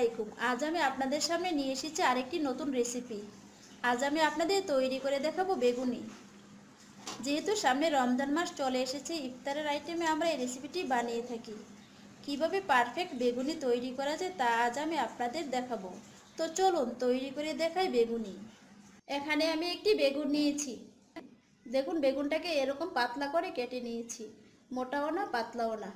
আলাইকুম। আজ আমি আপনাদের সামনে নিয়ে এসেছি আরেকটি নতুন রেসিপি। আজ আমি আপনাদের তৈরি করে দেখাবো বেগুনি। যেহেতু সামনে রমজান মাস চলে এসেছে, ইফতারের আইটেমে আমরা এই রেসিপিটি বানিয়ে থাকি। কিভাবে পারফেক্ট বেগুনি তৈরি করা যায় তা আজ আমি আপনাদের দেখাবো। তো চলুন তৈরি করে দেখাই বেগুনি। এখানে আমি একটি বেগুন নিয়েছি। দেখুন, বেগুনটাকে এরকম পাতলা করে কেটে নিয়েছি, মোটাও না পাতলাও না।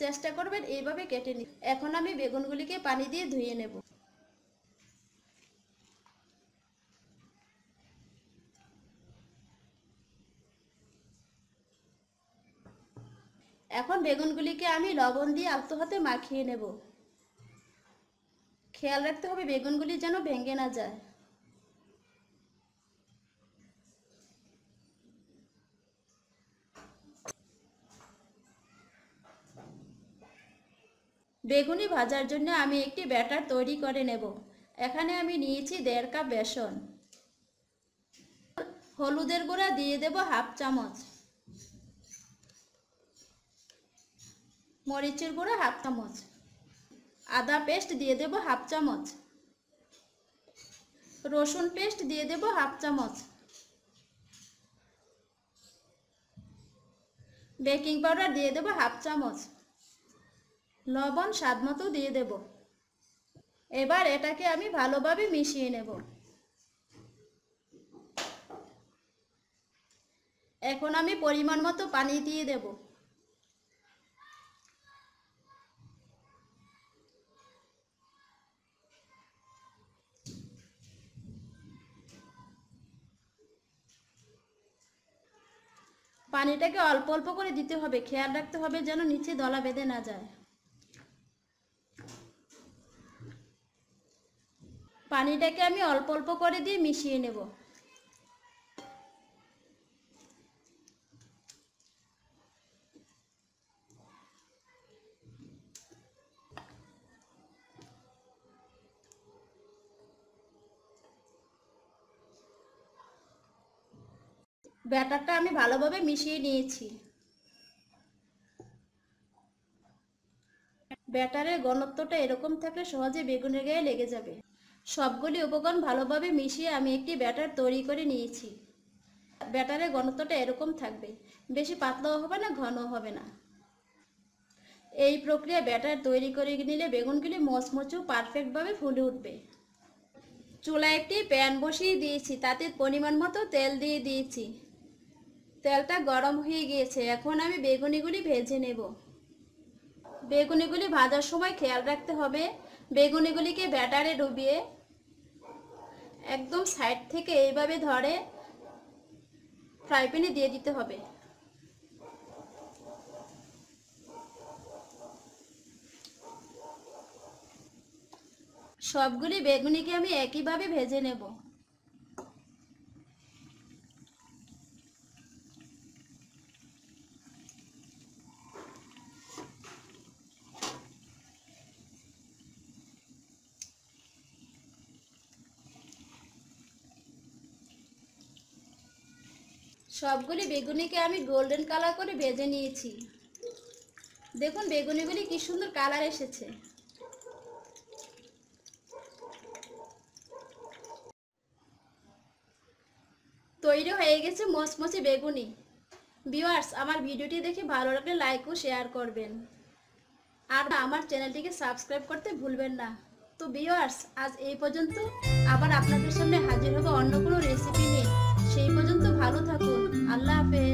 চেষ্টা করবেন এইভাবে কেটে নিন। এখন আমি বেগুনগুলিকে পানি দিয়ে ধুয়ে নেব। এখন বেগুনগুলিকে আমি লবণ দিয়ে আলতো হাতে মাখিয়ে নেব। খেয়াল রাখতে হবে বেগুনগুলি যেন ভেঙে না যায়। বেগুনি ভাজার জন্য আমি একটি ব্যাটার তৈরি করে নেব। এখানে আমি নিয়েছি 1.5 কাপ বেসন, হলুদের গুঁড়া দিয়ে দেব 1/2 চামচ, মরিচের গুঁড়া 1/2 চামচ, আদা পেস্ট দিয়ে দেব 1/2 চামচ, রসুন পেস্ট দিয়ে দেব 1/2 চামচ, বেকিং পাউডার দিয়ে দেব 1/2 চামচ, লবণ স্বাদ মতো দিয়ে দেব। এবার এটাকে আমি ভালোভাবে মিশিয়ে নেব। এখন আমি পরিমাণ মতো পানি দিয়ে দেব। পানিটাকে অল্প অল্প করে দিতে হবে, খেয়াল রাখতে হবে যেন নিচে দলা বেঁধে না যায়। পানিটাকে আমি অল্প অল্প করে দিয়ে মিশিয়ে নেব। ব্যাটারটা আমি ভালোভাবে মিশিয়ে নিয়েছি। ব্যাটারের ঘনত্বটা এরকম থাকলে সহজে বেগুনের গায়ে লেগে যাবে। সবগুলি উপকরণ ভালোভাবে মিশিয়ে আমি একটি ব্যাটার তৈরি করে নিয়েছি। ব্যাটারের ঘনত্বটা এরকম থাকবে, বেশি পাতলাও হবে না, ঘনও হবে না। এই প্রক্রিয়া ব্যাটার তৈরি করে নিলে বেগুনগুলি মচমচে পারফেক্টভাবে ফুলে উঠবে। চুলায় একটি প্যান বসিয়ে দিয়েছি, তাতে পরিমাণ মতো তেল দিয়ে দিয়েছি। তেলটা গরম হয়ে গিয়েছে। এখন আমি বেগুনিগুলি ভেজে নেব। বেগুনিগুলি ভাজার সময় খেয়াল রাখতে হবে বেগুনিগুলিকে ব্যাটারে ডুবিয়ে একদম সাইড থেকে এইভাবে ধরে ফ্রাই প্যানে দিয়ে দিতে হবে। সবগুলি বেগুনিকে আমি একইভাবে ভেজে নেব। সবগুলি বেগুনিকে আমি গোল্ডেন কালার করে ভেজে নিয়েছি। দেখুন বেগুনিগুলি কি সুন্দর কালার এসেছে। তৈরি হয়ে গেছে মচমচে বেগুনি। ভিউয়ার্স, আমার ভিডিওটি দেখে ভালো লাগলে লাইক ও শেয়ার করবেন, আর আমার চ্যানেলটিকে সাবস্ক্রাইব করতে ভুলবেন না। তো ভিউয়ার্স, আজ এই পর্যন্ত। আবার আপনাদের সামনে হাজির হবো অন্য কোনো রেসিপি নিয়ে। সেই পর্যন্ত ভালো থাকুন। আল্লাহ হাফেজ।